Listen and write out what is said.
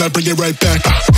then I bring it right back.